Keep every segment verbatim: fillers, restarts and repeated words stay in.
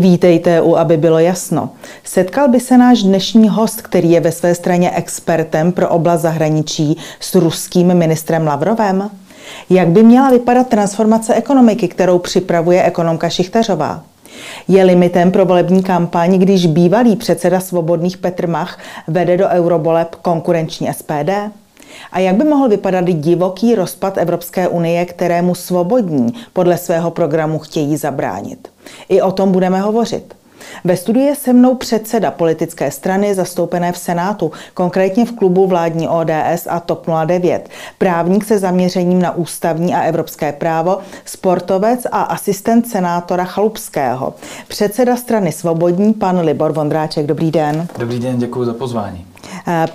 Vítejte u Aby bylo jasno. Setkal by se náš dnešní host, který je ve své straně expertem pro oblast zahraničí, s ruským ministrem Lavrovem? Jak by měla vypadat transformace ekonomiky, kterou připravuje ekonomka Šichtařová? Je limitem pro volební kampaň, když bývalý předseda Svobodných Petr Mach vede do eurovoleb konkurenční S P D? A jak by mohl vypadat divoký rozpad Evropské unie, kterému Svobodní podle svého programu chtějí zabránit? I o tom budeme hovořit. Ve studiu je se mnou předseda politické strany zastoupené v Senátu, konkrétně v klubu vládní O D S a TOP nula devět, právník se zaměřením na ústavní a evropské právo, sportovec a asistent senátora Chalupského, předseda strany Svobodní, pan Libor Vondráček. Dobrý den. Dobrý den, děkuji za pozvání.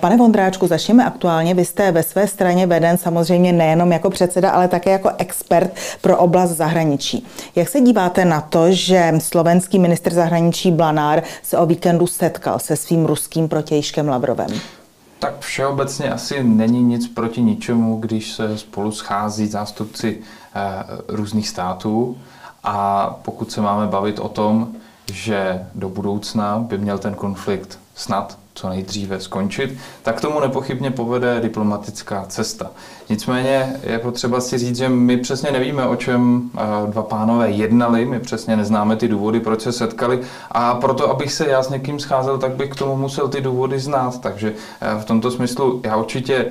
Pane Vondráčku, začněme aktuálně. Vy jste ve své straně veden samozřejmě nejenom jako předseda, ale také jako expert pro oblast zahraničí. Jak se díváte na to, že slovenský ministr zahraničí Blanár se o víkendu setkal se svým ruským protějškem Lavrovem? Tak všeobecně asi není nic proti ničemu, když se spolu schází zástupci různých států, a pokud se máme bavit o tom, že do budoucna by měl ten konflikt snad co nejdříve skončit, tak tomu nepochybně povede diplomatická cesta. Nicméně je potřeba si říct, že my přesně nevíme, o čem dva pánové jednali, my přesně neznáme ty důvody, proč se setkali, a proto, abych se já s někým scházel, tak bych k tomu musel ty důvody znát. Takže v tomto smyslu já určitě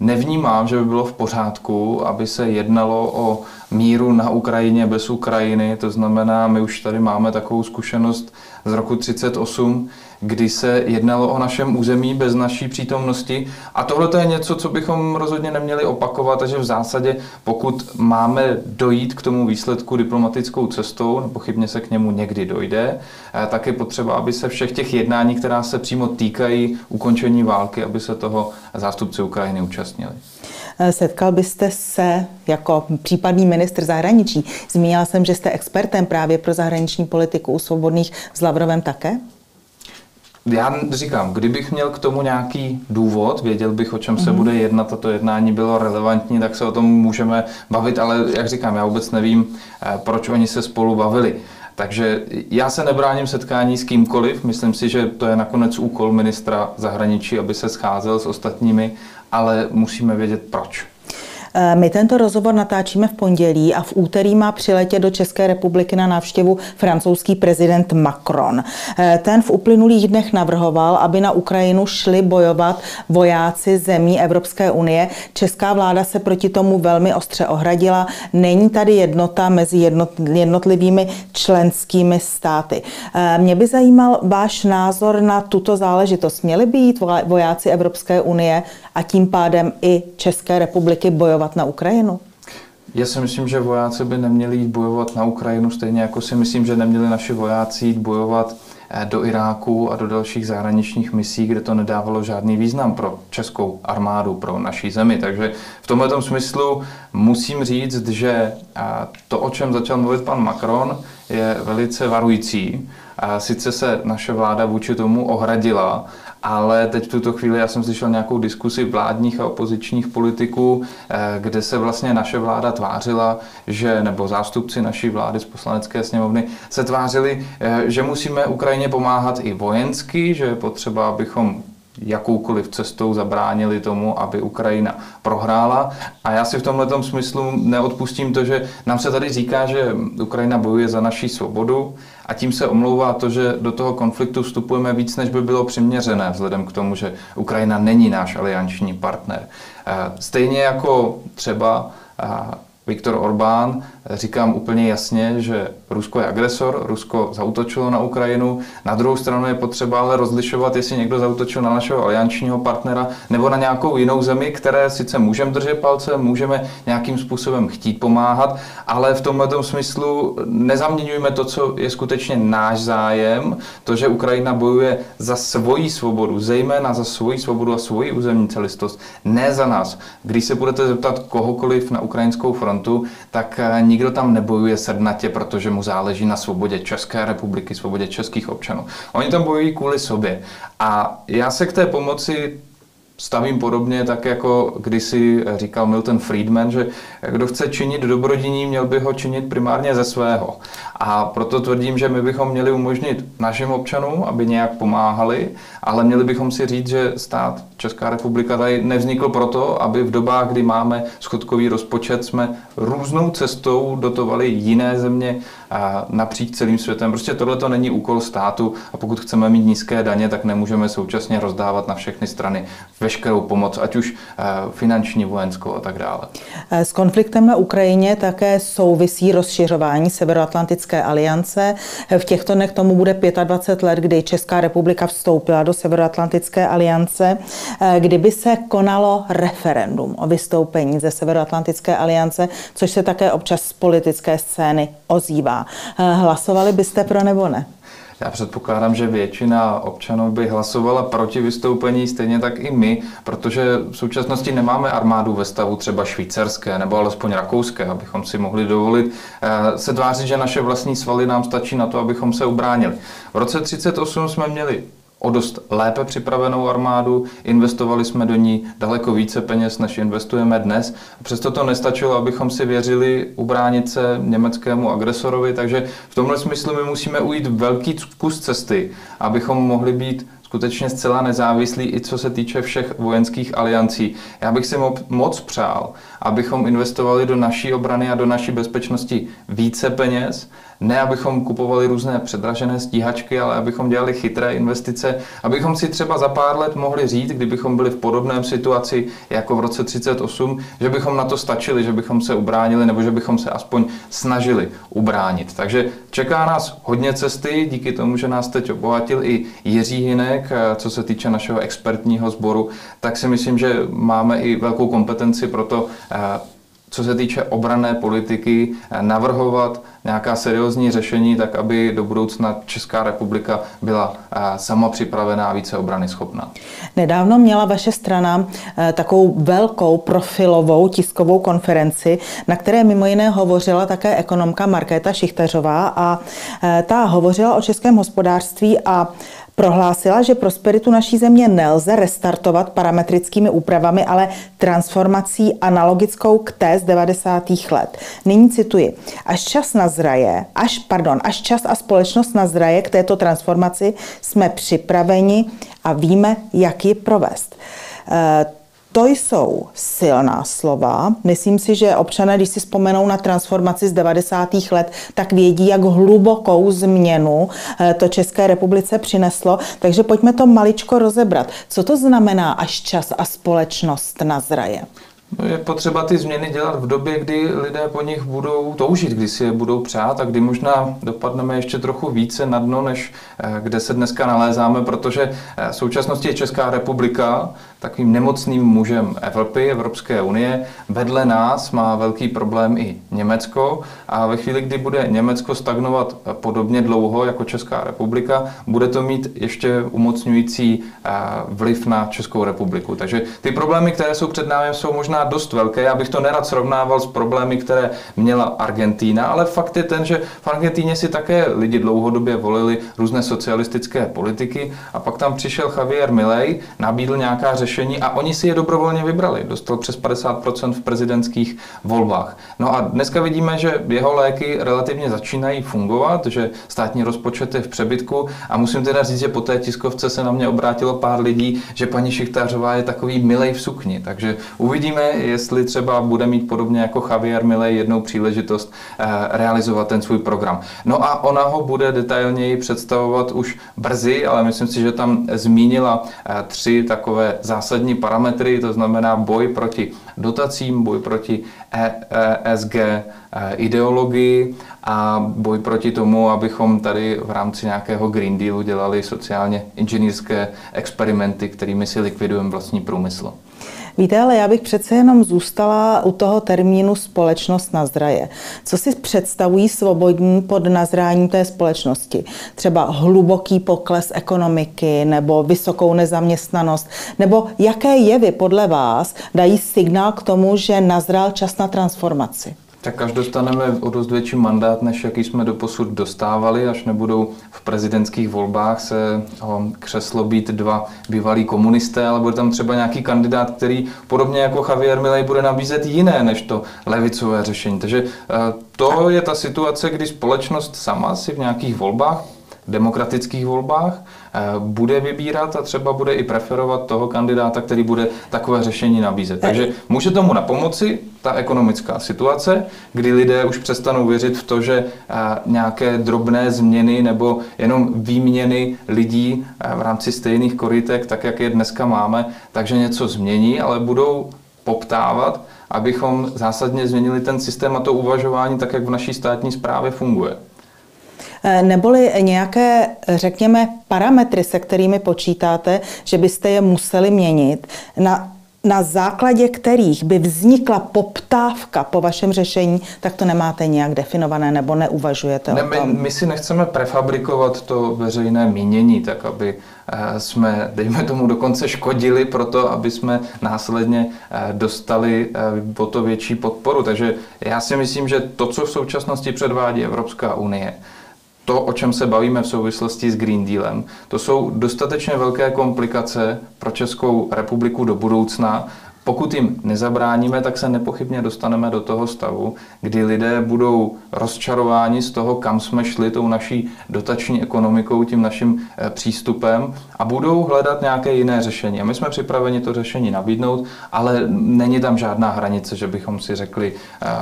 nevnímám, že by bylo v pořádku, aby se jednalo o míru na Ukrajině bez Ukrajiny. To znamená, my už tady máme takovou zkušenost z roku třicet osm, kdy se jednalo o našem území bez naší přítomnosti. A tohle to je něco, co bychom rozhodně neměli opakovat, takže v zásadě, pokud máme dojít k tomu výsledku diplomatickou cestou, nepochybně se k němu někdy dojde, tak je potřeba, aby se všech těch jednání, která se přímo týkají ukončení války, aby se toho zástupci Ukrajiny účastnili. Setkal byste se jako případný ministr zahraničí? Zmínila jsem, že jste expertem právě pro zahraniční politiku u Svobodných, s Lavrovem také? Já říkám, kdybych měl k tomu nějaký důvod, věděl bych, o čem se bude jednat, a to jednání bylo relevantní, tak se o tom můžeme bavit, ale jak říkám, já vůbec nevím, proč oni se spolu bavili. Takže já se nebráním setkání s kýmkoliv, myslím si, že to je nakonec úkol ministra zahraničí, aby se scházel s ostatními, ale musíme vědět proč. My tento rozhovor natáčíme v pondělí a v úterý má přiletět do České republiky na návštěvu francouzský prezident Macron. Ten v uplynulých dnech navrhoval, aby na Ukrajinu šli bojovat vojáci zemí Evropské unie. Česká vláda se proti tomu velmi ostře ohradila. Není tady jednota mezi jednotlivými členskými státy. Mě by zajímal váš názor na tuto záležitost. Měli by jít vojáci Evropské unie a tím pádem i České republiky bojovat na Ukrajinu? Já si myslím, že vojáci by neměli jít bojovat na Ukrajinu, stejně jako si myslím, že neměli naši vojáci jít bojovat do Iráku a do dalších zahraničních misí, kde to nedávalo žádný význam pro českou armádu, pro naší zemi. Takže v tomto smyslu musím říct, že to, o čem začal mluvit pan Macron, je velice varující. Sice se naše vláda vůči tomu ohradila, ale teď v tuto chvíli já jsem slyšel nějakou diskusi vládních a opozičních politiků, kde se vlastně naše vláda tvářila, že, nebo zástupci naší vlády z Poslanecké sněmovny se tvářili, že musíme Ukrajině pomáhat i vojensky, že je potřeba, abychom jakoukoliv cestou zabránili tomu, aby Ukrajina prohrála. A já si v tomhletom smyslu neodpustím to, že nám se tady říká, že Ukrajina bojuje za naši svobodu, a tím se omlouvá to, že do toho konfliktu vstupujeme víc, než by bylo přiměřené, vzhledem k tomu, že Ukrajina není náš alianční partner. Stejně jako třeba Viktor Orbán, říkám úplně jasně, že Rusko je agresor, Rusko zaútočilo na Ukrajinu. Na druhou stranu je potřeba ale rozlišovat, jestli někdo zaútočil na našeho aliančního partnera nebo na nějakou jinou zemi, které sice můžeme držet palce, můžeme nějakým způsobem chtít pomáhat, ale v tomto smyslu nezaměňujme to, co je skutečně náš zájem, to, že Ukrajina bojuje za svoji svobodu, zejména za svoji svobodu a svoji územní celistvost, ne za nás. Když se budete zeptat kohokoliv na ukrajinskou frontu, tak nikdo tam nebojuje srdnatě, protože mu záleží na svobodě České republiky, svobodě českých občanů. Oni tam bojují kvůli sobě. A já se k té pomoci stavím podobně, tak jako kdysi říkal Milton Friedman, že kdo chce činit dobrodiní, měl by ho činit primárně ze svého. A proto tvrdím, že my bychom měli umožnit našim občanům, aby nějak pomáhali, ale měli bychom si říct, že stát Česká republika tady nevznikl proto, aby v dobách, kdy máme schodkový rozpočet, jsme různou cestou dotovali jiné země napříč celým světem. Prostě tohle to není úkol státu a pokud chceme mít nízké daně, tak nemůžeme současně rozdávat na všechny strany veškerou pomoc, ať už finanční, vojenskou a tak dále. S konfliktem na Ukrajině také souvisí rozšiřování Severoatlantické aliance. V těchto dnech tomu bude dvacet pět let, kdy Česká republika vstoupila do Severoatlantické aliance. Kdyby se konalo referendum o vystoupení ze Severoatlantické aliance, což se také občas z politické scény ozývá, hlasovali byste pro nebo ne? Já předpokládám, že většina občanů by hlasovala proti vystoupení, stejně tak i my, protože v současnosti nemáme armádu ve stavu třeba švýcarské nebo alespoň rakouské, abychom si mohli dovolit se tvářit, že naše vlastní svaly nám stačí na to, abychom se ubránili. V roce třicet osm jsme měli o dost lépe připravenou armádu, investovali jsme do ní daleko více peněz, než investujeme dnes. Přesto to nestačilo, abychom si věřili ubránit se německému agresorovi, takže v tomhle smyslu my musíme ujít velký kus cesty, abychom mohli být skutečně zcela nezávislí, i co se týče všech vojenských aliancí. Já bych si moc přál, abychom investovali do naší obrany a do naší bezpečnosti více peněz, ne abychom kupovali různé předražené stíhačky, ale abychom dělali chytré investice, abychom si třeba za pár let mohli říct, kdybychom byli v podobné situaci jako v roce třicet osm, že bychom na to stačili, že bychom se ubránili nebo že bychom se aspoň snažili ubránit. Takže čeká nás hodně cesty, díky tomu, že nás teď obohatil i Jiří Hýnek, co se týče našeho expertního sboru, tak si myslím, že máme i velkou kompetenci pro to, co se týče obranné politiky, navrhovat nějaká seriózní řešení, tak aby do budoucna Česká republika byla sama připravená, více obrany schopná. Nedávno měla vaše strana takovou velkou profilovou tiskovou konferenci, na které mimo jiné hovořila také ekonomka Markéta Šichtařová a ta hovořila o českém hospodářství a prohlásila, že prosperitu naší země nelze restartovat parametrickými úpravami, ale transformací analogickou k té z devadesátých let. Nyní cituji, až čas nazraje, až, pardon, až čas a společnost nazraje k této transformaci, jsme připraveni a víme, jak ji provést. E, To jsou silná slova. Myslím si, že občané, když si vzpomenou na transformaci z devadesátých let, tak vědí, jak hlubokou změnu to České republice přineslo. Takže pojďme to maličko rozebrat. Co to znamená, až čas a společnost nazraje? Je potřeba ty změny dělat v době, kdy lidé po nich budou toužit, kdy si je budou přát a kdy možná dopadneme ještě trochu více na dno, než kde se dneska nalézáme, protože v současnosti je Česká republika takovým nemocným mužem Evropy, Evropské unie. Vedle nás má velký problém i Německo a ve chvíli, kdy bude Německo stagnovat podobně dlouho jako Česká republika, bude to mít ještě umocňující vliv na Českou republiku. Takže ty problémy, které jsou před námi, jsou možná dost velké. Já bych to nerad srovnával s problémy, které měla Argentína, ale fakt je ten, že v Argentíně si také lidi dlouhodobě volili různé socialistické politiky a pak tam přišel Javier Milei, nabídl nějaká řešení a oni si je dobrovolně vybrali. Dostal přes padesát procent v prezidentských volbách. No a dneska vidíme, že jeho léky relativně začínají fungovat, že státní rozpočet je v přebytku a musím teda říct, že po té tiskovce se na mě obrátilo pár lidí, že paní Šichtařová je takový Milej v sukni. Takže uvidíme, jestli třeba bude mít podobně jako Javier Milei jednou příležitost realizovat ten svůj program. No a ona ho bude detailněji představovat už brzy, ale myslím si, že tam zmínila tři takové zásadní parametry, to znamená boj proti dotacím, boj proti E S G ideologii a boj proti tomu, abychom tady v rámci nějakého Green Dealu dělali sociálně inženýrské experimenty, kterými si likvidujeme vlastní průmysl. Víte, ale já bych přece jenom zůstala u toho termínu společnost nazraje. Co si představují svobodní pod nazráním té společnosti? Třeba hluboký pokles ekonomiky nebo vysokou nezaměstnanost? Nebo jaké jevy podle vás dají signál k tomu, že nazrál čas na transformaci? Tak až dostaneme o dost větší mandát, než jaký jsme doposud dostávali, až nebudou v prezidentských volbách se ho křeslo být dva bývalí komunisté, ale bude tam třeba nějaký kandidát, který podobně jako Javier Milei bude nabízet jiné než to levicové řešení. Takže to je ta situace, kdy společnost sama si v nějakých volbách, demokratických volbách, bude vybírat a třeba bude i preferovat toho kandidáta, který bude takové řešení nabízet. Takže může tomu napomoci ta ekonomická situace, kdy lidé už přestanou věřit v to, že nějaké drobné změny nebo jenom výměny lidí v rámci stejných korytek, tak jak je dneska máme, takže něco změní, ale budou poptávat, abychom zásadně změnili ten systém a to uvažování tak, jak v naší státní správě funguje. Neboli nějaké, řekněme, parametry, se kterými počítáte, že byste je museli měnit, na, na základě kterých by vznikla poptávka po vašem řešení, tak to nemáte nějak definované nebo neuvažujete ne, o tom? My, my si nechceme prefabrikovat to veřejné mínění, tak aby jsme, dejme tomu, dokonce škodili proto, aby jsme následně dostali o to větší podporu. Takže já si myslím, že to, co v současnosti předvádí Evropská unie, to, o čem se bavíme v souvislosti s Green Dealem, to jsou dostatečně velké komplikace pro Českou republiku do budoucna. Pokud jim nezabráníme, tak se nepochybně dostaneme do toho stavu, kdy lidé budou rozčarováni z toho, kam jsme šli tou naší dotační ekonomikou, tím naším přístupem a budou hledat nějaké jiné řešení. A my jsme připraveni to řešení nabídnout, ale není tam žádná hranice, že bychom si řekli,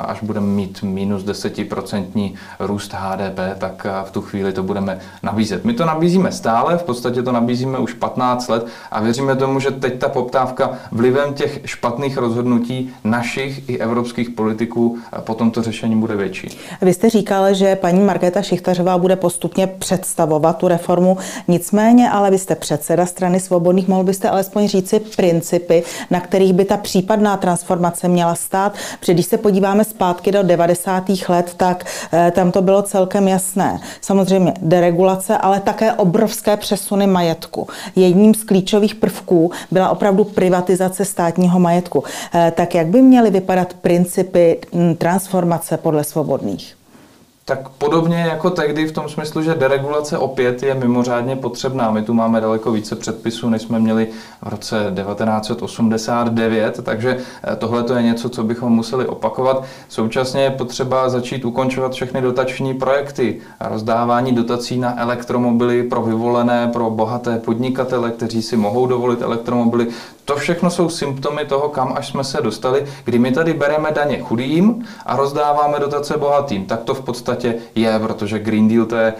až budeme mít minus desetiprocentní růst H D P, tak v tu chvíli to budeme nabízet. My to nabízíme stále, v podstatě to nabízíme už patnáct let a věříme tomu, že teď ta poptávka vlivem těch špatných rozhodnutí našich i evropských politiků po tomto řešení bude větší. Vy jste říkal, že paní Markéta Šichtařová bude postupně představovat tu reformu, nicméně, ale vy jste předseda strany Svobodných, mohl byste alespoň říci principy, na kterých by ta případná transformace měla stát, protože když se podíváme zpátky do devadesátých let, tak tam to bylo celkem jasné. Samozřejmě deregulace, ale také obrovské přesuny majetku. Jedním z klíčových prvků byla opravdu privatizace státního majetku. Tak jak by měly vypadat principy transformace podle Svobodných? Tak podobně jako tehdy v tom smyslu, že deregulace opět je mimořádně potřebná. My tu máme daleko více předpisů, než jsme měli v roce devatenáct set osmdesát devět, takže tohle je něco, co bychom museli opakovat. Současně je potřeba začít ukončovat všechny dotační projekty, rozdávání dotací na elektromobily pro vyvolené, pro bohaté podnikatele, kteří si mohou dovolit elektromobily. To všechno jsou symptomy toho, kam až jsme se dostali, kdy my tady bereme daně chudým a rozdáváme dotace bohatým. Tak to v podstatě je, protože Green Deal to je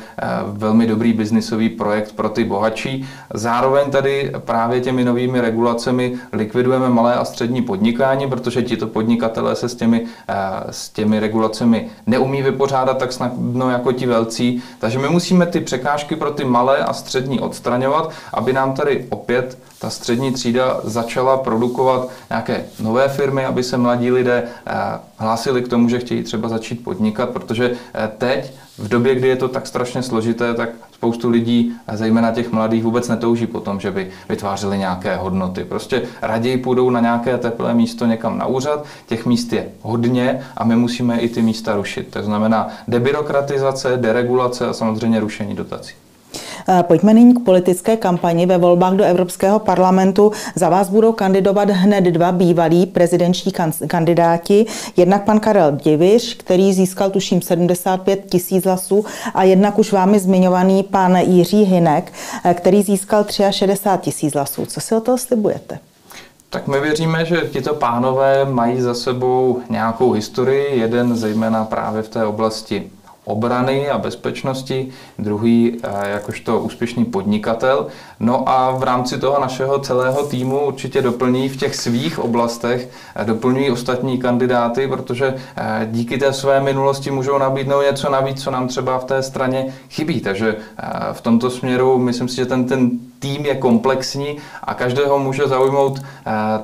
velmi dobrý biznisový projekt pro ty bohatší. Zároveň tady právě těmi novými regulacemi likvidujeme malé a střední podnikání, protože tito podnikatelé se s těmi, s těmi regulacemi neumí vypořádat tak snadno jako ti velcí. Takže my musíme ty překážky pro ty malé a střední odstraňovat, aby nám tady opět ta střední třída začala produkovat nějaké nové firmy, aby se mladí lidé hlásili k tomu, že chtějí třeba začít podnikat, protože teď, v době, kdy je to tak strašně složité, tak spoustu lidí, zejména těch mladých, vůbec netouží po tom, že by vytvářeli nějaké hodnoty. Prostě raději půjdou na nějaké teplé místo někam na úřad, těch míst je hodně a my musíme i ty místa rušit. To znamená debyrokratizace, deregulace a samozřejmě rušení dotací. Pojďme nyní k politické kampani. Ve volbách do Evropského parlamentu za vás budou kandidovat hned dva bývalí prezidentští kandidáti. Jednak pan Karel Diviš, který získal tuším sedmdesát pět tisíc hlasů, a jednak už vámi zmiňovaný pan Jiří Hýnek, který získal šedesát tři tisíc hlasů. Co si o toho slibujete? Tak my věříme, že tito pánové mají za sebou nějakou historii, jeden zejména právě v té oblasti obrany a bezpečnosti, druhý jakožto úspěšný podnikatel. No a v rámci toho našeho celého týmu určitě doplní v těch svých oblastech, doplňují ostatní kandidáty, protože díky té své minulosti můžou nabídnout něco navíc, co nám třeba v té straně chybí. Takže v tomto směru myslím si, že ten, ten tým je komplexní a každého může zaujmout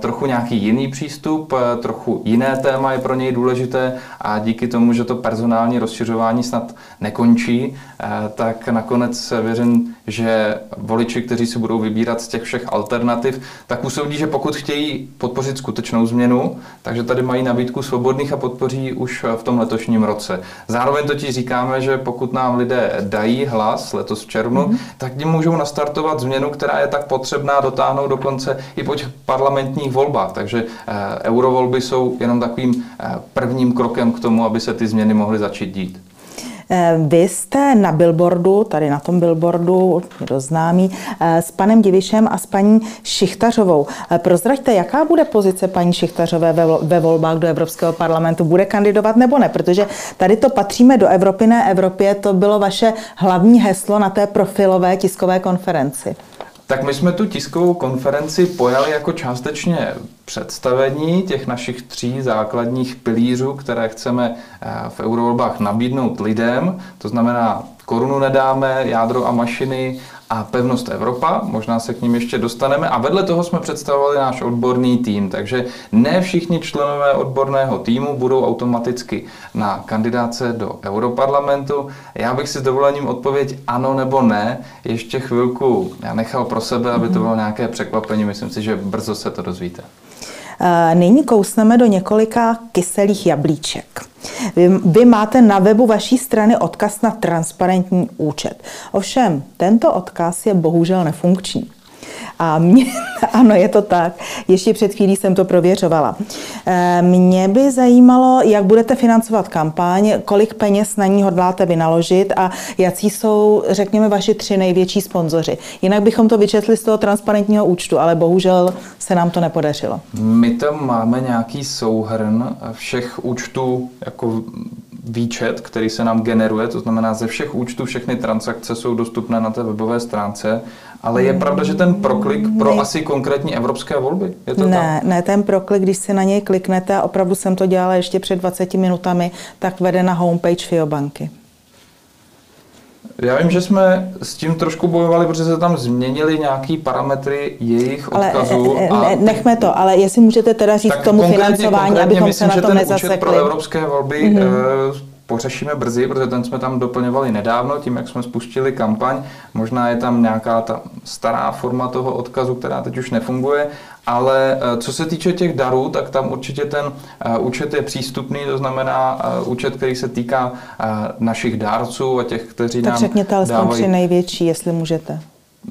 trochu nějaký jiný přístup, trochu jiné téma je pro něj důležité a díky tomu, že to personální rozšiřování snad nekončí, tak nakonec věřím, že voliči, kteří si budou vybírat z těch všech alternativ, tak usoudí, že pokud chtějí podpořit skutečnou změnu, takže tady mají nabídku Svobodných a podpoří už v tom letošním roce. Zároveň totiž říkáme, že pokud nám lidé dají hlas letos v červnu, mm-hmm. tak tím můžou nastartovat změnu, která je tak potřebná dotáhnout dokonce i po těch parlamentních volbách. Takže eurovolby jsou jenom takovým prvním krokem k tomu, aby se ty změny mohly začít dít. Vy jste na billboardu, tady na tom billboardu, mě doznámí, s panem Divišem a s paní Šichtařovou. Prozraďte, jaká bude pozice paní Šichtařové ve volbách do Evropského parlamentu? Bude kandidovat nebo ne? Protože tady to patříme do Evropy, ne Evropě, to bylo vaše hlavní heslo na té profilové tiskové konferenci. Tak my jsme tu tiskovou konferenci pojali jako částečně představení těch našich tří základních pilířů, které chceme v eurovolbách nabídnout lidem. To znamená, korunu nedáme, jádro a mašiny a pevnost Evropa. Možná se k ním ještě dostaneme. A vedle toho jsme představovali náš odborný tým. Takže ne všichni členové odborného týmu budou automaticky na kandidáce do Europarlamentu. Já bych si s dovolením odpověď ano nebo ne ještě chvilku já nechal pro sebe, aby to bylo nějaké překvapení. Myslím si, že brzo se to dozvíte. Nyní kousneme do několika kyselých jablíček. Vy, vy máte na webu vaší strany odkaz na transparentní účet. Ovšem, tento odkaz je bohužel nefunkční. A mě, ano, je to tak. Ještě před chvílí jsem to prověřovala. Mě by zajímalo, jak budete financovat kampaň, kolik peněz na ní hodláte vynaložit a jací jsou, řekněme, vaši tři největší sponzoři. Jinak bychom to vyčetli z toho transparentního účtu, ale bohužel se nám to nepodařilo. My tam máme nějaký souhrn všech účtů, jako výčet, který se nám generuje, to znamená ze všech účtů všechny transakce jsou dostupné na té webové stránce, ale je pravda, že ten proklik pro ne. asi konkrétní evropské volby? Je to ne, tam? ne, ten proklik, když si na něj kliknete, a opravdu jsem to dělala ještě před dvaceti minutami, tak vede na homepage FIOBanky. Já vím, že jsme s tím trošku bojovali, protože se tam změnily nějaký parametry jejich odkazů. Ale, ne, nechme to, ale jestli můžete teda říct k tomu konkrétně, financování, konkrétně abychom myslím, se na to nezasekli. Účet pro evropské volby mm-hmm. e, pořešíme brzy, protože ten jsme tam doplňovali nedávno, tím, jak jsme spustili kampaň. Možná je tam nějaká ta stará forma toho odkazu, která teď už nefunguje. Ale co se týče těch darů, tak tam určitě ten účet je přístupný, to znamená účet, který se týká našich dárců a těch, kteří tak nám dávají. Tak řekněte alespoň tři největší, jestli můžete.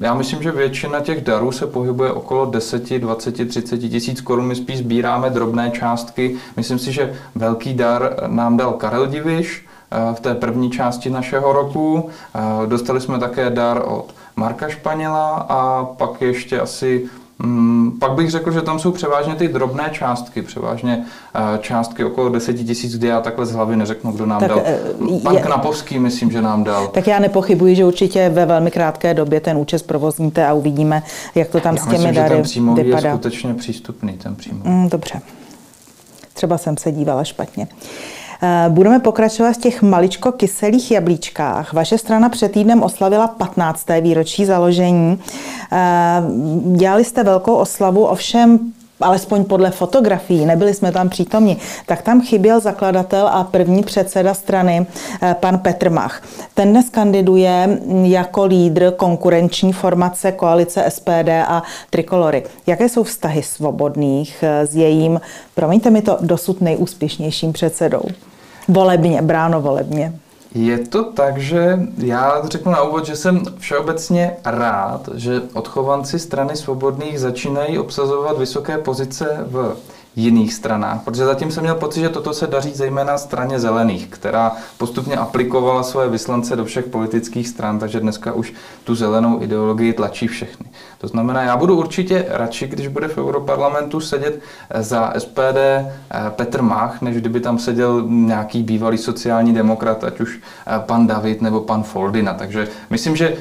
Já myslím, že většina těch darů se pohybuje okolo deset, dvacet, třicet tisíc korun. My spíš sbíráme drobné částky. Myslím si, že velký dar nám dal Karel Diviš v té první části našeho roku. Dostali jsme také dar od Marka Španěla a pak ještě asi... Hmm, pak bych řekl, že tam jsou převážně ty drobné částky, převážně částky okolo deset tisíc, kdy já takhle z hlavy neřeknu, kdo nám tak, dal. Pan je, Knapovský, myslím, že nám dal. Tak já nepochybuji, že určitě ve velmi krátké době ten účest provozníte a uvidíme, jak to tam já s těmi myslím, dary vypadá. Ten příjmový vypadá. Je skutečně přístupný, ten příjmový. Mm, dobře. Třeba jsem se dívala špatně. Budeme pokračovat v těch maličko kyselých jablíčkách. Vaše strana před týdnem oslavila patnácté výročí založení. Dělali jste velkou oslavu, ovšem alespoň podle fotografií, nebyli jsme tam přítomni, tak tam chyběl zakladatel a první předseda strany, pan Petr Mach. Ten dnes kandiduje jako lídr konkurenční formace koalice S P D a Trikolory. Jaké jsou vztahy Svobodných s jejím, promiňte mi to, dosud nejúspěšnějším předsedou? Volebně, bráno volebně. Je to tak, že já řeknu na úvod, že jsem všeobecně rád, že odchovanci strany Svobodných začínají obsazovat vysoké pozice v jiných stranách, protože zatím jsem měl pocit, že toto se daří zejména straně Zelených, která postupně aplikovala svoje vyslance do všech politických stran, takže dneska už tu zelenou ideologii tlačí všechny. To znamená, já budu určitě radši, když bude v Europarlamentu sedět za S P D Petr Mach, než kdyby tam seděl nějaký bývalý sociální demokrat, ať už pan David nebo pan Foldina. Takže myslím, že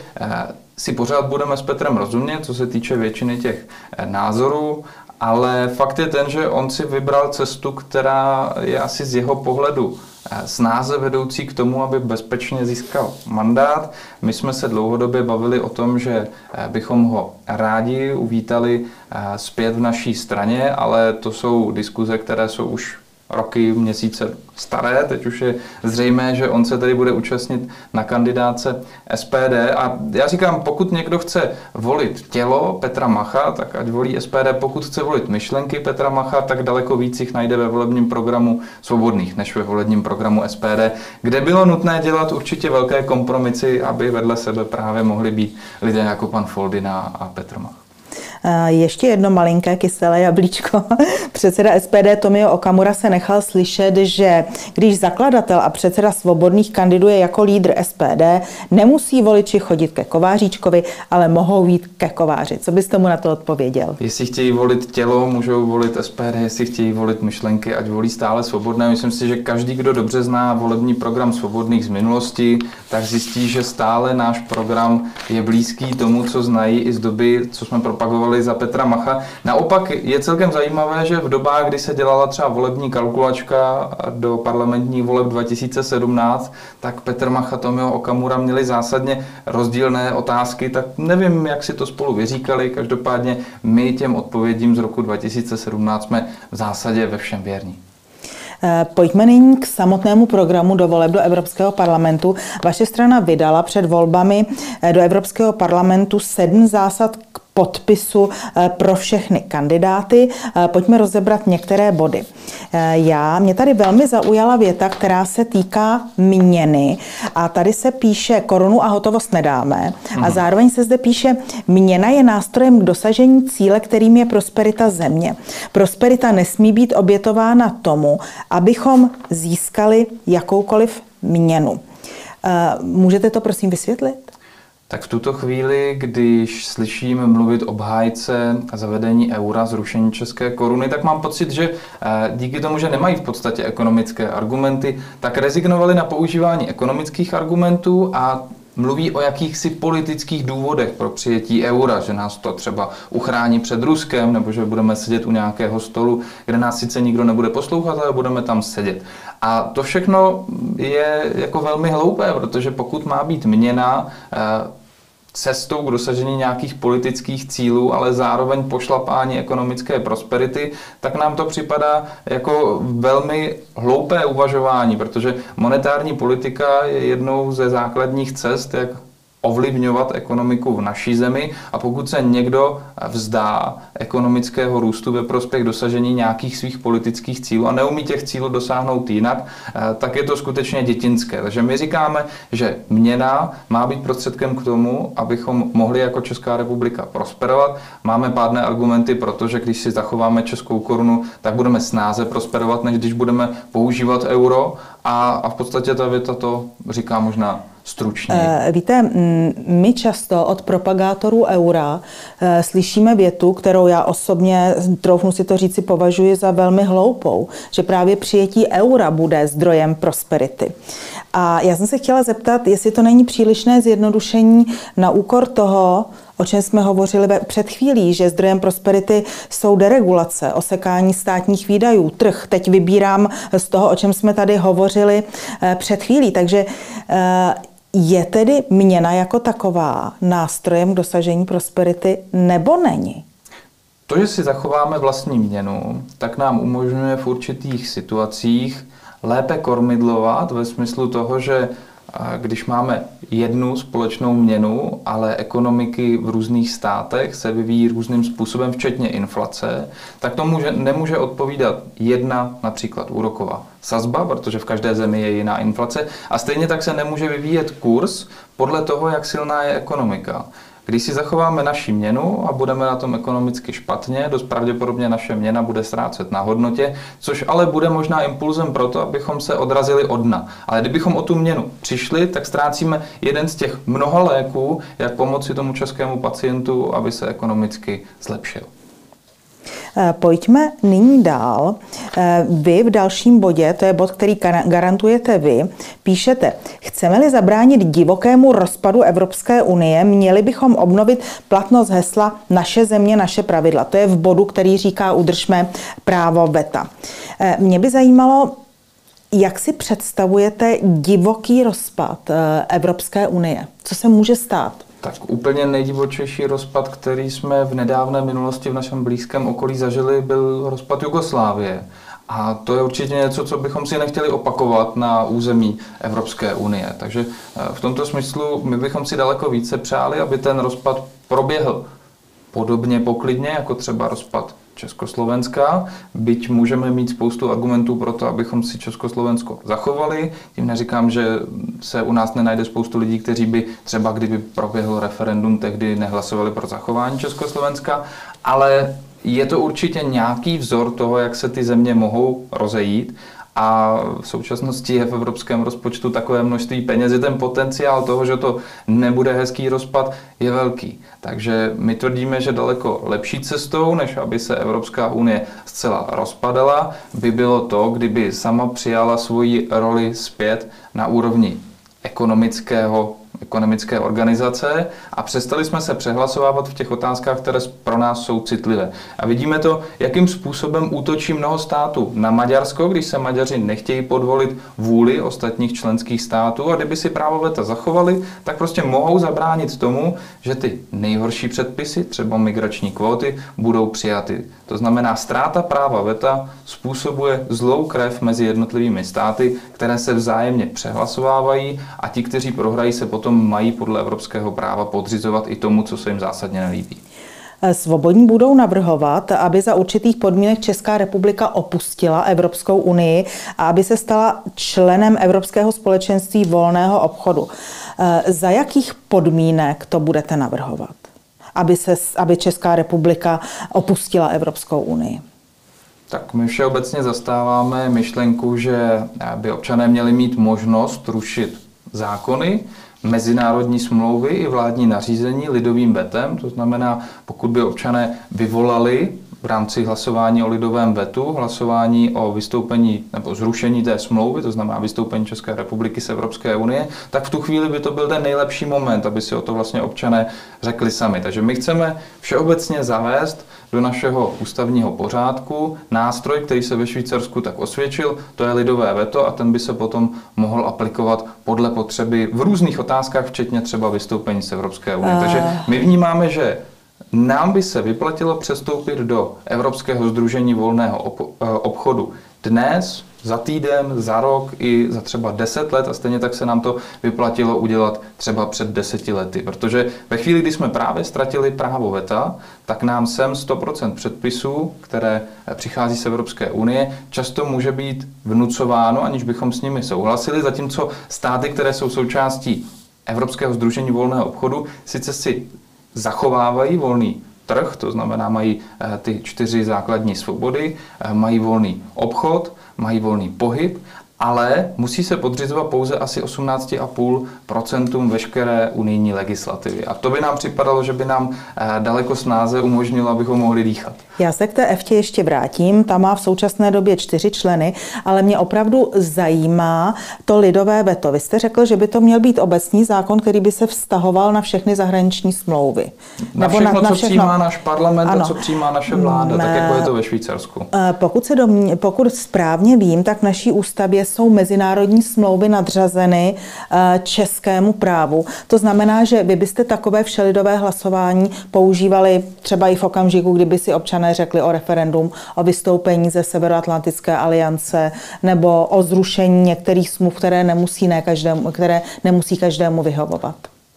si pořád budeme s Petrem rozumět, co se týče většiny těch názorů, ale fakt je ten, že on si vybral cestu, která je asi z jeho pohledu snáze vedoucí k tomu, aby bezpečně získal mandát. My jsme se dlouhodobě bavili o tom, že bychom ho rádi uvítali zpět v naší straně, ale to jsou diskuze, které jsou už roky, měsíce staré. Teď už je zřejmé, že on se tedy bude účastnit na kandidáce S P D. A já říkám, pokud někdo chce volit tělo Petra Macha, tak ať volí S P D. Pokud chce volit myšlenky Petra Macha, tak daleko víc jich najde ve volebním programu Svobodných, než ve volebním programu S P D, kde bylo nutné dělat určitě velké kompromisy, aby vedle sebe právě mohli být lidé jako pan Foldina a Petr Mach. Ještě jedno malinké kyselé jablíčko. Předseda S P D Tomio Okamura se nechal slyšet, že když zakladatel a předseda Svobodných kandiduje jako lídr S P D, nemusí voliči chodit ke Kováříčkovi, ale mohou jít ke Kováři. Co byste mu na to odpověděl? Jestli chtějí volit tělo, můžou volit S P D, jestli chtějí volit myšlenky, ať volí stále Svobodné. Myslím si, že každý, kdo dobře zná volební program Svobodných z minulosti, tak zjistí, že stále náš program je blízký tomu, co znají i z doby, co jsme propagovali za Petra Macha. Naopak je celkem zajímavé, že v dobách, kdy se dělala třeba volební kalkulačka do parlamentní voleb dva tisíce sedmnáct, tak Petr Mach a Tomio Okamura měli zásadně rozdílné otázky, tak nevím, jak si to spolu vyříkali, každopádně my těm odpovědím z roku dva tisíce sedmnáct jsme v zásadě ve všem věrní. Pojďme nyní k samotnému programu do voleb do Evropského parlamentu. Vaše strana vydala před volbami do Evropského parlamentu sedm zásad k podpisu pro všechny kandidáty. Pojďme rozebrat některé body. Já, mě tady velmi zaujala věta, která se týká měny. A tady se píše, korunu a hotovost nedáme. A zároveň se zde píše, měna je nástrojem k dosažení cíle, kterým je prosperita země. Prosperita nesmí být obětována tomu, abychom získali jakoukoliv měnu. Můžete to prosím vysvětlit? Tak v tuto chvíli, když slyším mluvit obhájce zavedení eura, zrušení české koruny, tak mám pocit, že díky tomu, že nemají v podstatě ekonomické argumenty, tak rezignovali na používání ekonomických argumentů a mluví o jakýchsi politických důvodech pro přijetí eura, že nás to třeba uchrání před Ruskem, nebo že budeme sedět u nějakého stolu, kde nás sice nikdo nebude poslouchat, ale budeme tam sedět. A to všechno je jako velmi hloupé, protože pokud má být měna cestou k dosažení nějakých politických cílů, ale zároveň pošlapání ekonomické prosperity, tak nám to připadá jako velmi hloupé uvažování, protože monetární politika je jednou ze základních cest, jak ovlivňovat ekonomiku v naší zemi, a pokud se někdo vzdá ekonomického růstu ve prospěch dosažení nějakých svých politických cílů a neumí těch cílů dosáhnout jinak, tak je to skutečně dětinské. Takže my říkáme, že měna má být prostředkem k tomu, abychom mohli jako Česká republika prosperovat. Máme pádné argumenty, protože když si zachováme českou korunu, tak budeme snáze prosperovat, než když budeme používat euro, a, a v podstatě ta věta to říká možná stručně. Víte, my často od propagátorů eura slyšíme větu, kterou já osobně, troufnu si to říci, považuji za velmi hloupou, že právě přijetí eura bude zdrojem prosperity. A já jsem se chtěla zeptat, jestli to není přílišné zjednodušení na úkor toho, o čem jsme hovořili před chvílí, že zdrojem prosperity jsou deregulace, osekání státních výdajů, trh. Teď vybírám z toho, o čem jsme tady hovořili před chvílí. Takže je tedy měna jako taková nástrojem k dosažení prosperity, nebo není? To, že si zachováme vlastní měnu, tak nám umožňuje v určitých situacích lépe kormidlovat ve smyslu toho, že když máme jednu společnou měnu, ale ekonomiky v různých státech se vyvíjí různým způsobem, včetně inflace, tak to může, nemůže odpovídat jedna například úroková sazba, protože v každé zemi je jiná inflace, a stejně tak se nemůže vyvíjet kurz podle toho, jak silná je ekonomika. Když si zachováme naši měnu a budeme na tom ekonomicky špatně, dost pravděpodobně naše měna bude ztrácet na hodnotě, což ale bude možná impulzem pro to, abychom se odrazili od dna. Ale kdybychom o tu měnu přišli, tak ztrácíme jeden z těch mnoha léků, jak pomoci tomu českému pacientu, aby se ekonomicky zlepšil. Pojďme nyní dál. Vy v dalším bodě, to je bod, který garantujete vy, píšete, chceme-li zabránit divokému rozpadu Evropské unie, měli bychom obnovit platnost hesla naše země, naše pravidla. To je v bodu, který říká udržme právo veta. Mě by zajímalo, jak si představujete divoký rozpad Evropské unie? Co se může stát? Tak úplně nejdivočejší rozpad, který jsme v nedávné minulosti v našem blízkém okolí zažili, byl rozpad Jugoslávie. A to je určitě něco, co bychom si nechtěli opakovat na území Evropské unie. Takže v tomto smyslu my bychom si daleko více přáli, aby ten rozpad proběhl podobně poklidně, jako třeba rozpad Československa, byť můžeme mít spoustu argumentů pro to, abychom si Československo zachovali. Tím neříkám, že se u nás nenajde spoustu lidí, kteří by třeba, kdyby proběhl referendum, tehdy nehlasovali pro zachování Československa, ale je to určitě nějaký vzor toho, jak se ty země mohou rozejít. A v současnosti je v evropském rozpočtu takové množství peněz, je ten potenciál toho, že to nebude hezký rozpad, je velký. Takže my tvrdíme, že daleko lepší cestou, než aby se Evropská unie zcela rozpadala, by bylo to, kdyby sama přijala svoji roli zpět na úrovni ekonomického ekonomické organizace a přestali jsme se přehlasovávat v těch otázkách, které pro nás jsou citlivé. A vidíme to, jakým způsobem útočí mnoho států na Maďarsko, když se Maďaři nechtějí podvolit vůli ostatních členských států a kdyby si právo veta zachovali, tak prostě mohou zabránit tomu, že ty nejhorší předpisy, třeba migrační kvóty, budou přijaty. To znamená, ztráta práva veta způsobuje zlou krev mezi jednotlivými státy, které se vzájemně přehlasovávají a ti, kteří prohrají, se potom mají podle evropského práva podřizovat i tomu, co se jim zásadně nelíbí. Svobodní budou navrhovat, aby za určitých podmínek Česká republika opustila Evropskou unii a aby se stala členem Evropského společenství volného obchodu. Za jakých podmínek to budete navrhovat, aby, se, aby Česká republika opustila Evropskou unii? Tak my všeobecně zastáváme myšlenku, že by občané měli mít možnost rušit zákony, mezinárodní smlouvy i vládní nařízení lidovým vetem, to znamená, pokud by občané vyvolali v rámci hlasování o lidovém vetu, hlasování o vystoupení nebo zrušení té smlouvy, to znamená vystoupení České republiky z Evropské unie, tak v tu chvíli by to byl ten nejlepší moment, aby si o to vlastně občané řekli sami. Takže my chceme všeobecně zavést do našeho ústavního pořádku nástroj, který se ve Švýcarsku tak osvědčil, to je lidové veto a ten by se potom mohl aplikovat podle potřeby v různých otázkách, včetně třeba vystoupení z Evropské unie. Takže my vnímáme, že nám by se vyplatilo přestoupit do Evropského sdružení volného obchodu dnes, za týden, za rok i za třeba deset let a stejně tak se nám to vyplatilo udělat třeba před deseti lety. Protože ve chvíli, kdy jsme právě ztratili právo veta, tak nám sem sto procent předpisů, které přichází z Evropské unie, často může být vnucováno, aniž bychom s nimi souhlasili, zatímco státy, které jsou součástí Evropského sdružení volného obchodu, sice si zachovávají volný trh, to znamená mají ty čtyři základní svobody, mají volný obchod, mají volný pohyb, ale musí se podřizovat pouze asi osmnáct celá pět procenta veškeré unijní legislativy. A to by nám připadalo, že by nám daleko snáze umožnilo, abychom mohli dýchat. Já se k té EFTě ještě vrátím. Ta má v současné době čtyři členy, ale mě opravdu zajímá to lidové veto. Vy jste řekl, že by to měl být obecný zákon, který by se vztahoval na všechny zahraniční smlouvy. Na všechno, Nebo na, na co všechno. přijímá náš parlament ano. a co přijímá naše vláda, tak jako je to ve Švýcarsku. Pokud, se domní, pokud správně vím, tak v naší ústavě jsou mezinárodní smlouvy nadřazeny českému právu. To znamená, že vy byste takové všelidové hlasování používali třeba i v okamžiku, kdyby si občané řekli o referendum, o vystoupení ze Severoatlantické aliance nebo o zrušení některých smluv, které nemusí, ne každému, které nemusí každému vyhovovat.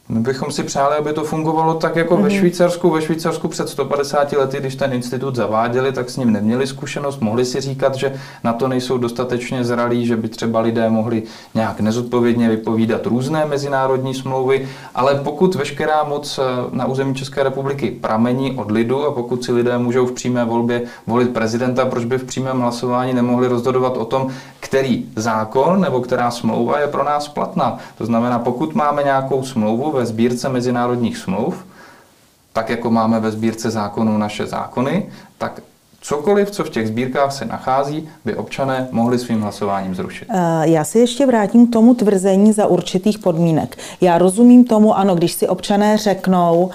My bychom si přáli, aby to fungovalo tak jako mm-hmm. ve Švýcarsku. Ve Švýcarsku před sto padesáti lety, když ten institut zaváděli, tak s ním neměli zkušenost, mohli si říkat, že na to nejsou dostatečně zralí, že by třeba lidé mohli nějak nezodpovědně vypovídat různé mezinárodní smlouvy, ale pokud veškerá moc na území České republiky pramení od lidu a pokud si lidé můžou v přímé volbě volit prezidenta, proč by v přímém hlasování nemohli rozhodovat o tom, který zákon nebo která smlouva je pro nás platná. To znamená, pokud máme nějakou smlouvu ve sbírce mezinárodních smluv, tak jako máme ve sbírce zákonů naše zákony, tak cokoliv, co v těch sbírkách se nachází, by občané mohli svým hlasováním zrušit. Já se ještě vrátím k tomu tvrzení za určitých podmínek. Já rozumím tomu, ano, když si občané řeknou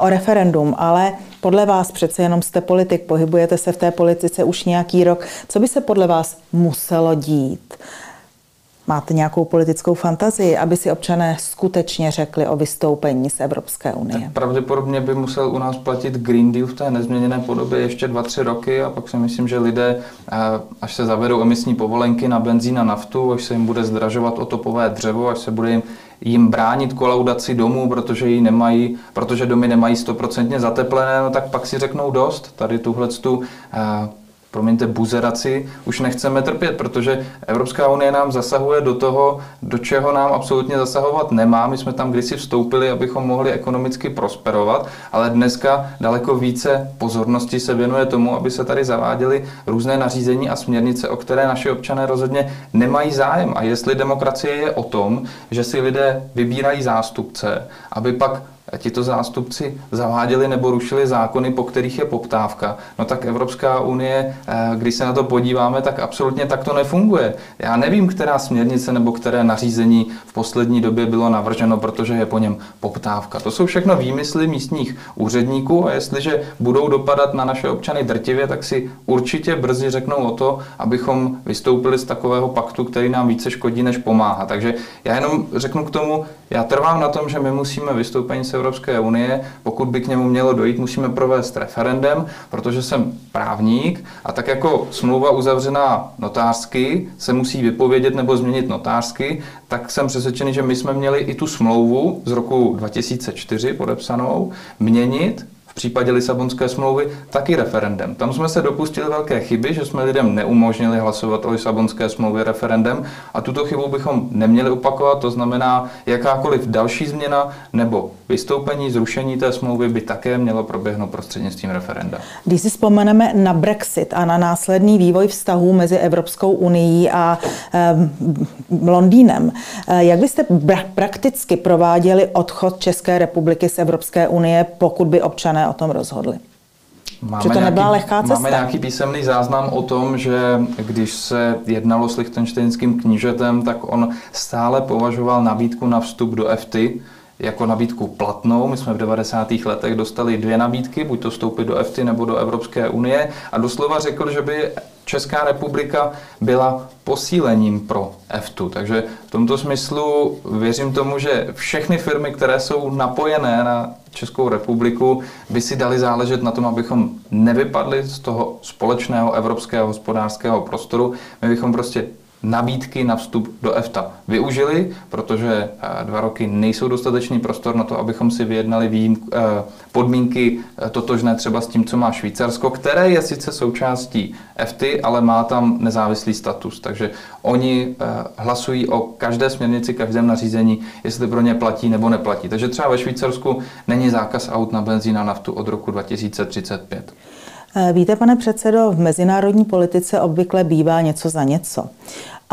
o referendum, ale podle vás přece jenom jste politik, pohybujete se v té politice už nějaký rok. Co by se podle vás muselo dít? Máte nějakou politickou fantazii, aby si občané skutečně řekli o vystoupení z Evropské unie? Tak pravděpodobně by musel u nás platit Green Deal v té nezměněné podobě ještě dva, tři roky a pak si myslím, že lidé, až se zavedou emisní povolenky na benzín a naftu, až se jim bude zdražovat otopové dřevo, až se bude jim jim bránit kolaudaci domů, protože ji nemají, protože domy nemají stoprocentně zateplené, no tak pak si řeknou dost. Tady tuhletu, promiňte, buzeraci už nechceme trpět, protože Evropská unie nám zasahuje do toho, do čeho nám absolutně zasahovat nemá. My jsme tam kdysi vstoupili, abychom mohli ekonomicky prosperovat, ale dneska daleko více pozornosti se věnuje tomu, aby se tady zaváděly různé nařízení a směrnice, o které naši občané rozhodně nemají zájem. A jestli demokracie je o tom, že si lidé vybírají zástupce, aby pak tito zástupci zaváděli nebo rušili zákony, po kterých je poptávka, no tak Evropská unie, když se na to podíváme, tak absolutně tak to nefunguje. Já nevím, která směrnice nebo které nařízení v poslední době bylo navrženo, protože je po něm poptávka. To jsou všechno výmysly místních úředníků a jestliže budou dopadat na naše občany drtivě, tak si určitě brzy řeknou o to, abychom vystoupili z takového paktu, který nám více škodí, než pomáhá. Takže já jenom řeknu k tomu, já trvám na tom, že my musíme vystoupení se Evropské unie, pokud by k němu mělo dojít, musíme provést referendem, protože jsem právník a tak jako smlouva uzavřená notářsky se musí vypovědět nebo změnit notářsky, tak jsem přesvědčený, že my jsme měli i tu smlouvu z roku dva tisíce čtyři podepsanou měnit v případě Lisabonské smlouvy taky referendem. Tam jsme se dopustili velké chyby, že jsme lidem neumožnili hlasovat o Lisabonské smlouvě referendem a tuto chybu bychom neměli opakovat, to znamená, jakákoliv další změna nebo vystoupení, zrušení té smlouvy by také mělo proběhnout prostřednictvím referenda. Když si vzpomeneme na Brexit a na následný vývoj vztahů mezi Evropskou unií a eh, Londýnem, eh, jak byste prakticky prováděli odchod České republiky z Evropské unie, pokud by občané o tom rozhodli? Máme, to nějaký, lehká máme nějaký písemný záznam o tom, že když se jednalo s lichtenštejnským knížetem, tak on stále považoval nabídku na vstup do E F T Y jako nabídku platnou. My jsme v devadesátých letech dostali dvě nabídky, buď to vstoupit do E F T Y nebo do Evropské unie a doslova řekl, že by Česká republika byla posílením pro E F T Y. Takže v tomto smyslu věřím tomu, že všechny firmy, které jsou napojené na Českou republiku, by si dali záležet na tom, abychom nevypadli z toho společného evropského hospodářského prostoru. My bychom prostě nabídky na vstup do E F T A využili, protože dva roky nejsou dostatečný prostor na to, abychom si vyjednali výjimku, podmínky totožné třeba s tím, co má Švýcarsko, které je sice součástí E F T Y, ale má tam nezávislý status. Takže oni hlasují o každé směrnici, každém nařízení, jestli pro ně platí nebo neplatí. Takže třeba ve Švýcarsku není zákaz aut na benzín a naftu od roku dva tisíce třicet pět. Víte, pane předsedo, v mezinárodní politice obvykle bývá něco za něco.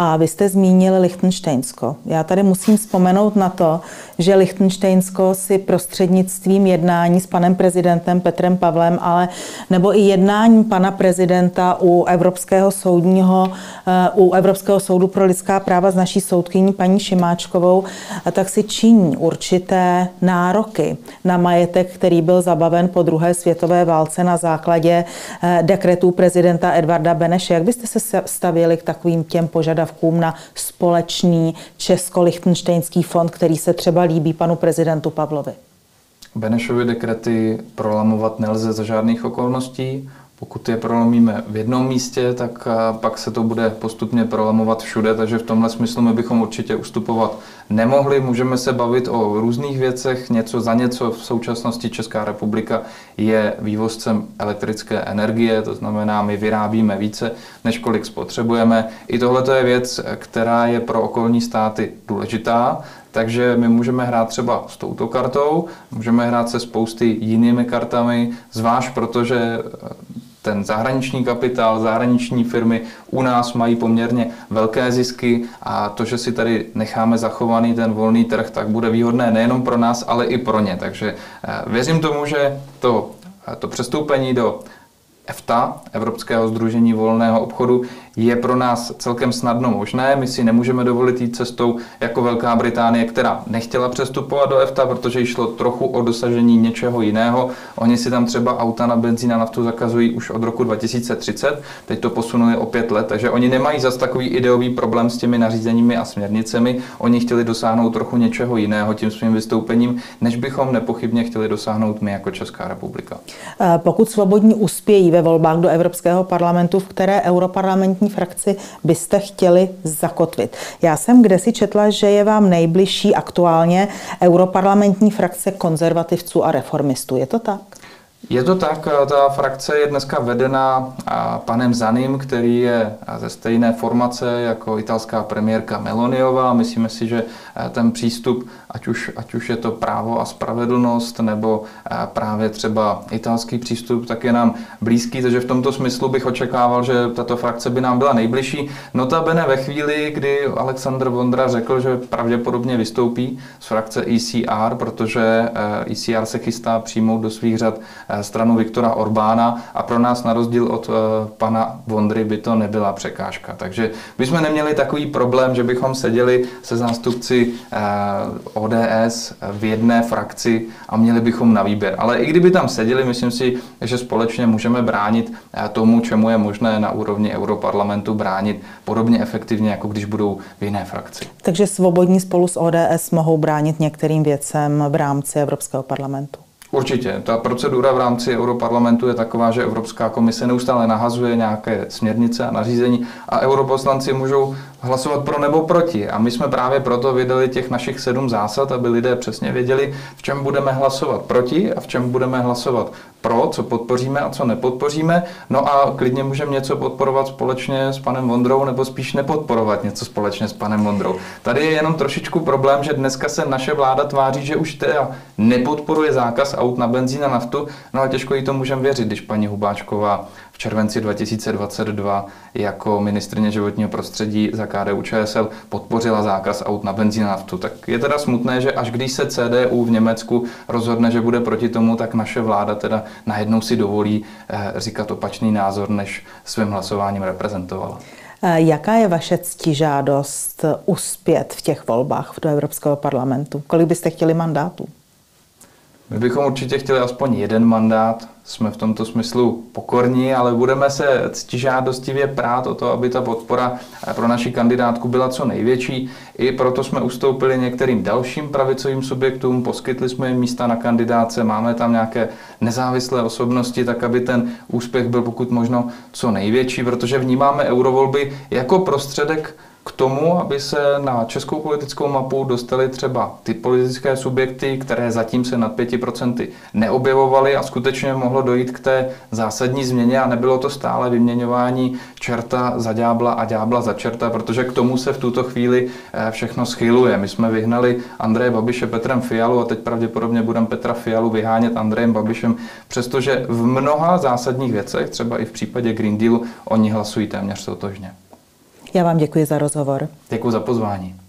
A vy jste zmínili Lichtenštejnsko. Já tady musím vzpomenout na to, že Lichtenštejnsko si prostřednictvím jednání s panem prezidentem Petrem Pavlem, ale nebo i jednání pana prezidenta u Evropského soudního, u Evropského soudu pro lidská práva s naší soudkyní paní Šimáčkovou, tak si činí určité nároky na majetek, který byl zabaven po druhé světové válce na základě dekretů prezidenta Edvarda Beneše. Jak byste se stavěli k takovým těm požadavkům na společný česko-lichtenštejnský fond, který se třeba líbí panu prezidentu Pavlovi? Benešovy dekrety prolamovat nelze za žádných okolností. Pokud je prolomíme v jednom místě, tak pak se to bude postupně prolamovat všude, takže v tomhle smyslu my bychom určitě ustupovat nemohli. Můžeme se bavit o různých věcech, něco za něco. V současnosti Česká republika je vývozcem elektrické energie, to znamená, my vyrábíme více, než kolik spotřebujeme. I tohle je věc, která je pro okolní státy důležitá. Takže my můžeme hrát třeba s touto kartou, můžeme hrát se spousty jinými kartami, zvlášť protože ten zahraniční kapitál, zahraniční firmy u nás mají poměrně velké zisky a to, že si tady necháme zachovaný ten volný trh, tak bude výhodné nejenom pro nás, ale i pro ně. Takže věřím tomu, že to, to přestoupení do E F T A, Evropského sdružení volného obchodu, je pro nás celkem snadno možné. My si nemůžeme dovolit jít cestou jako Velká Británie, která nechtěla přestupovat do EFTA, protože šlo trochu o dosažení něčeho jiného. Oni si tam třeba auta na benzín a naftu zakazují už od roku dva tisíce třicet, teď to posunuli o pět let, takže oni nemají zas takový ideový problém s těmi nařízeními a směrnicemi. Oni chtěli dosáhnout trochu něčeho jiného tím svým vystoupením, než bychom nepochybně chtěli dosáhnout my jako Česká republika. Pokud Svobodní uspějí ve volbách do Evropského parlamentu, v které europarlamentní frakci byste chtěli zakotvit? Já jsem kdesi četla, že je vám nejbližší aktuálně europarlamentní frakce konzervativců a reformistů. Je to tak? Je to tak, ta frakce je dneska vedena panem Zanim, který je ze stejné formace jako italská premiérka Meloniová. Myslíme si, že ten přístup, ať už, ať už je to právo a spravedlnost, nebo právě třeba italský přístup, tak je nám blízký, takže v tomto smyslu bych očekával, že tato frakce by nám byla nejbližší. Notabene ve chvíli, kdy Alexandr Vondra řekl, že pravděpodobně vystoupí z frakce E C R, protože E C R se chystá přijmout do svých řad stranu Viktora Orbána a pro nás na rozdíl od uh, pana Vondry by to nebyla překážka. Takže bychom neměli takový problém, že bychom seděli se zástupci uh, O D S v jedné frakci a měli bychom na výběr. Ale i kdyby tam seděli, myslím si, že společně můžeme bránit uh, tomu, čemu je možné na úrovni europarlamentu bránit podobně efektivně, jako když budou v jiné frakci. Takže Svobodní spolu s O D S mohou bránit některým věcem v rámci Evropského parlamentu? Určitě. Ta procedura v rámci europarlamentu je taková, že Evropská komise neustále nahazuje nějaké směrnice a nařízení a europoslanci můžou hlasovat pro nebo proti. A my jsme právě proto vydali těch našich sedm zásad, aby lidé přesně věděli, v čem budeme hlasovat proti a v čem budeme hlasovat pro, co podpoříme a co nepodpoříme. No a klidně můžeme něco podporovat společně s panem Vondrou, nebo spíš nepodporovat něco společně s panem Vondrou. Tady je jenom trošičku problém, že dneska se naše vláda tváří, že už teda nepodporuje zákaz aut na benzín a naftu, no ale těžko jí to můžeme věřit, když paní Hubáčková v červenci dva tisíce dvacet dva jako ministryně životního prostředí za K D U Č S L podpořila zákaz aut na benzín a naftu. Tak je teda smutné, že až když se C D U v Německu rozhodne, že bude proti tomu, tak naše vláda teda najednou si dovolí říkat opačný názor, než svým hlasováním reprezentovala. Jaká je vaše ctižádost uspět v těch volbách do Evropského parlamentu? Kolik byste chtěli mandátů? My bychom určitě chtěli aspoň jeden mandát, jsme v tomto smyslu pokorní, ale budeme se ctižádostivě prát o to, aby ta podpora pro naši kandidátku byla co největší. I proto jsme ustoupili některým dalším pravicovým subjektům, poskytli jsme jim místa na kandidáce, máme tam nějaké nezávislé osobnosti, tak aby ten úspěch byl pokud možno co největší, protože vnímáme eurovolby jako prostředek k tomu, aby se na českou politickou mapu dostaly třeba ty politické subjekty, které zatím se nad pěti procenty neobjevovaly a skutečně mohlo dojít k té zásadní změně a nebylo to stále vyměňování čerta za ďábla a ďábla za čerta, protože k tomu se v tuto chvíli všechno schyluje. My jsme vyhnali Andreje Babiše Petrem Fialu a teď pravděpodobně budeme Petra Fialu vyhánět Andrejem Babišem, přestože v mnoha zásadních věcech, třeba i v případě Green Dealu, oni hlasují téměř totožně. Já vám děkuji za rozhovor. Děkuji za pozvání.